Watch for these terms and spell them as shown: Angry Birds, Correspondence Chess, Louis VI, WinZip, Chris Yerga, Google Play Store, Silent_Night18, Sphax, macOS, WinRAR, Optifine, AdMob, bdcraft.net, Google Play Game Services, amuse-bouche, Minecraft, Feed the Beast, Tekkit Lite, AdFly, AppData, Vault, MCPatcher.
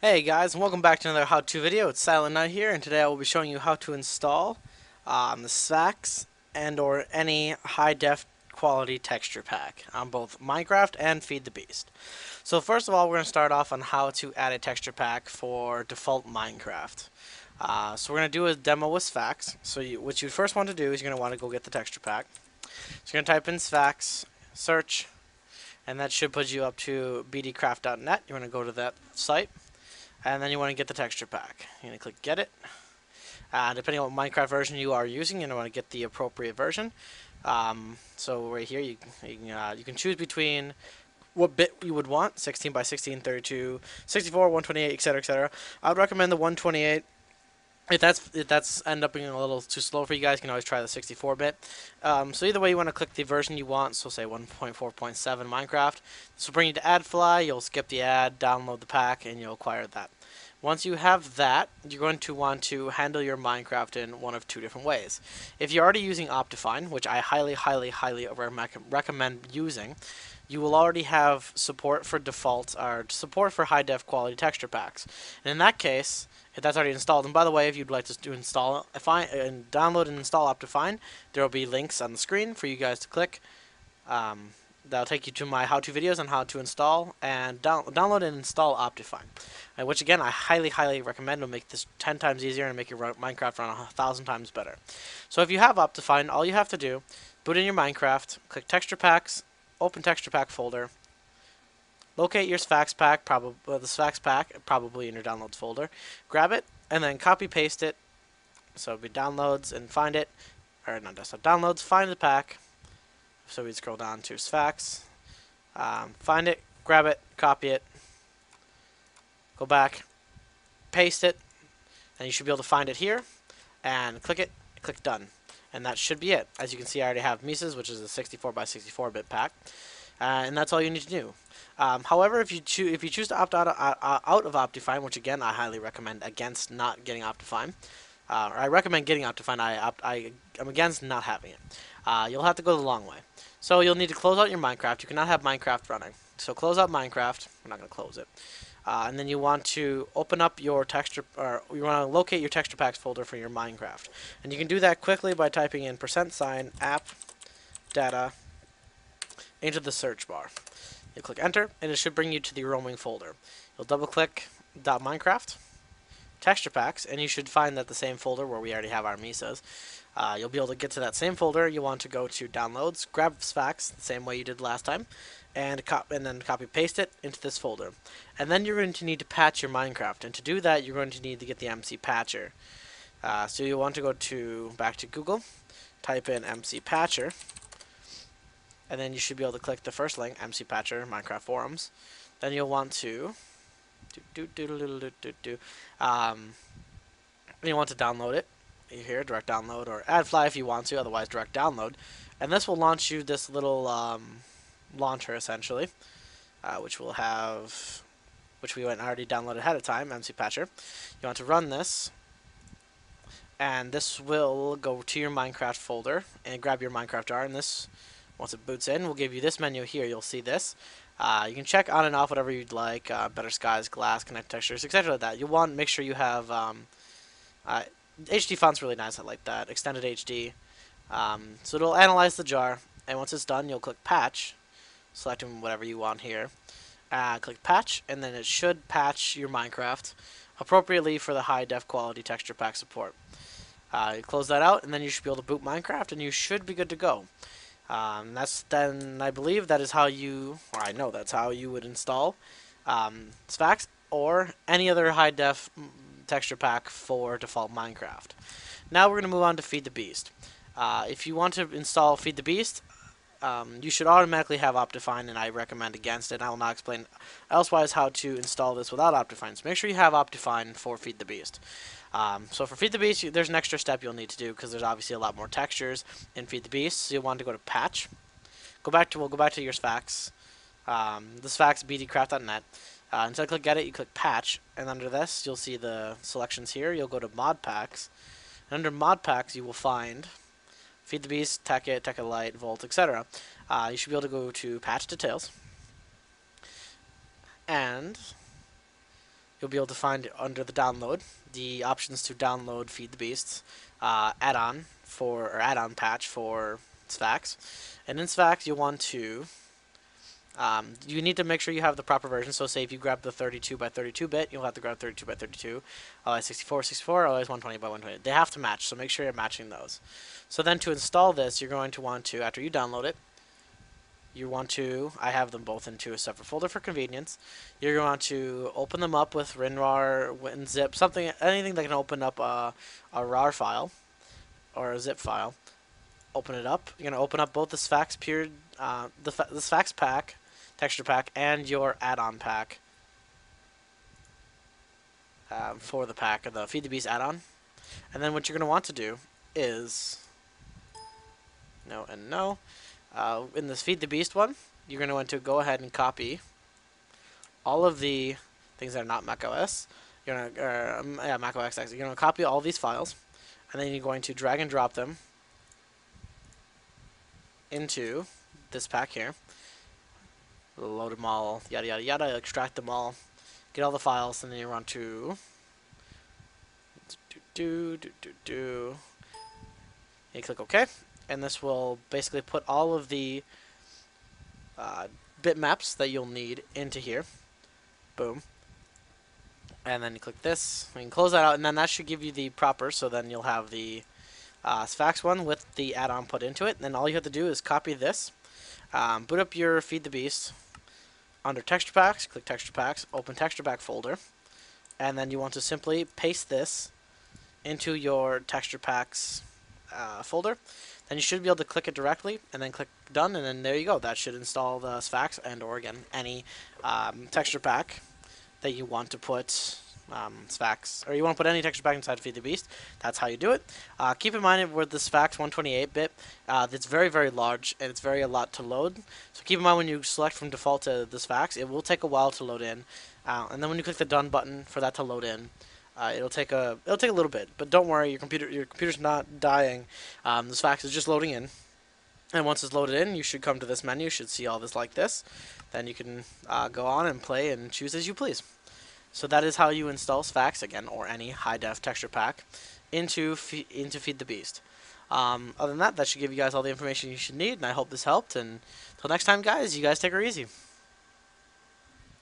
Hey guys, and welcome back to another how-to video. It's Silent Night here, and today I will be showing you how to install the Sphax and or any high-def quality texture pack on both Minecraft and Feed the Beast. So first of all, we're going to start off on how to add a texture pack for default Minecraft. So we're going to do a demo with Sphax. So what you first want to do is you're going to want to go get the texture pack. So you're going to type in Sphax, search, and that should put you up to bdcraft.net. You're going to go to that site. And then you want to get the texture pack. You're going to click get it. Depending on what Minecraft version you are using, you're going to want to get the appropriate version. So right here, you can choose between what bit you would want, 16 by 16, 32, 64, 128, etc., etc. I would recommend the 128. If that's end up being a little too slow for you guys, you can always try the 64-bit. So either way, you want to click the version you want. So say 1.4.7 Minecraft. This will bring you to AdFly. You'll skip the ad, download the pack, and you'll acquire that. Once you have that, you're going to want to handle your Minecraft in one of two different ways. If you're already using Optifine, which I highly, highly, highly recommend using, you will already have support for defaults or support for high-def quality texture packs. And in that case, if that's already installed, and by the way, if you'd like to install, download and install Optifine, there will be links on the screen for you guys to click. That'll take you to my how-to videos on how to install and download and install Optifine, which again I highly, highly recommend. Will make this 10 times easier and make your Minecraft run 1,000 times better. So if you have Optifine, all you have to do: boot in your Minecraft, click Texture Packs, open Texture Pack folder, locate your Sphax pack, probably in your Downloads folder, grab it, and then copy paste it. So it'll be Downloads and find it, or not Desktop Downloads, find the pack. So we scroll down to Sphax, find it, grab it, copy it, go back, paste it, and you should be able to find it here, and click it, click done. And that should be it. As you can see, I already have Mises, which is a 64 by 64 bit pack, and that's all you need to do. However, if you choose to opt out of Optifine, which again I highly recommend against not getting Optifine, or I recommend getting Optifine. I'm against not having it. You'll have to go the long way. So you'll need to close out your Minecraft. You cannot have Minecraft running. So close out Minecraft. We're not going to close it. And then you want to open up your texture, or you want to locate your texture packs folder for your Minecraft. And you can do that quickly by typing in % app data into the search bar. You click enter, and it should bring you to the roaming folder. You'll double click .minecraft, texture packs, and you should find that the same folder where we already have our Misas. You'll be able to get to that same folder. You want to go to downloads, grab Sphax the same way you did last time, and then copy paste it into this folder. And then you're going to need to patch your Minecraft, and to do that you're going to need to get the MCPatcher. So you want to go back to Google, type in MCPatcher, and then you should be able to click the first link, MCPatcher Minecraft forums. Then you'll want to download it. You hear direct download, or AdFly if you want to, otherwise direct download. And this will launch you this little launcher essentially, which we went already downloaded ahead of time, MCPatcher. You want to run this, and this will go to your Minecraft folder and grab your Minecraft jar. And this, once it boots in, will give you this menu here. You'll see this. You can check on and off whatever you'd like, better skies, glass, connect textures, etc. Like that. You want to make sure you have HD font's really nice. I like that. Extended HD. So it'll analyze the jar, and once it's done, you'll click patch, selecting whatever you want here. Click patch, and then it should patch your Minecraft appropriately for the high def quality texture pack support. You close that out, and then you should be able to boot Minecraft, and you should be good to go. I believe that is how you, or I know that's how you would install Sphax or any other high-def texture pack for default Minecraft. Now we're going to move on to Feed the Beast. If you want to install Feed the Beast, you should automatically have Optifine, and I recommend against it. I will not explain elsewise how to install this without Optifine, so make sure you have Optifine for Feed the Beast. So for Feed the Beast, there's an extra step you'll need to do because there's obviously a lot more textures in Feed the Beast. So you'll want to go to Patch, we'll go back to your Sphax, the Sphax bdcraft.net. Instead of click Get It, you click Patch, and under this you'll see the selections here. You'll go to Mod Packs, and under Mod Packs you will find Feed the Beast, Tekkit, Tekkit Lite, Vault, etc. You should be able to go to Patch Details, and you'll be able to find under the download the options to download Feed the Beast add-on patch for Sphax. And in Sphax, you want to you need to make sure you have the proper version. So say if you grab the 32 by 32 bit, you'll have to grab 32 by 32, otherwise 64, 64, otherwise 120 by 120. They have to match, so make sure you're matching those. So then to install this, you're going to want to, after you download it, you want to, I have them both into a separate folder for convenience. You're going to want to open them up with WinRAR, WinZip, something, anything that can open up a RAR file or a zip file. Open it up. You're going to open up both the Sphax period, the Sphax pack, texture pack, and your add-on pack for the pack of the Feed the Beast add-on. And then what you're going to want to do is no and no. In this Feed the Beast one, you're going to want to go ahead and copy all of the things that are not macOS. You're going to, macOS. You're going to copy all these files, and then you're going to drag and drop them into this pack here. Load them all, yada yada yada. Extract them all, get all the files, and then you want to You click OK. And this will basically put all of the bitmaps that you'll need into here. Boom. And then you click this. We can close that out, and then that should give you the proper, so then you'll have the Sphax one with the add-on put into it. And then all you have to do is copy this. Boot up your Feed the Beast. Under Texture Packs, click Texture Packs, open Texture Pack folder. And then you want to simply paste this into your Texture Packs folder. Then you should be able to click it directly and then click done, and then there you go. That should install the Sphax and or again any texture pack that you want to put Sphax, or you want to put any texture pack inside Feed the Beast. That's how you do it. Keep in mind with the Sphax 128-bit, it's very, very large and it's very a lot to load. So keep in mind when you select from default to the Sphax, it will take a while to load in, and then when you click the done button for that to load in. It'll take a little bit, but don't worry, your computer's not dying. The Sphax is just loading in, and once it's loaded in, you should come to this menu. You should see all this like this. Then you can go on and play and choose as you please. So that is how you install Sphax again, or any high def texture pack, into Feed the Beast. Other than that, that should give you guys all the information you should need, and I hope this helped. And until next time, guys, you guys take her easy.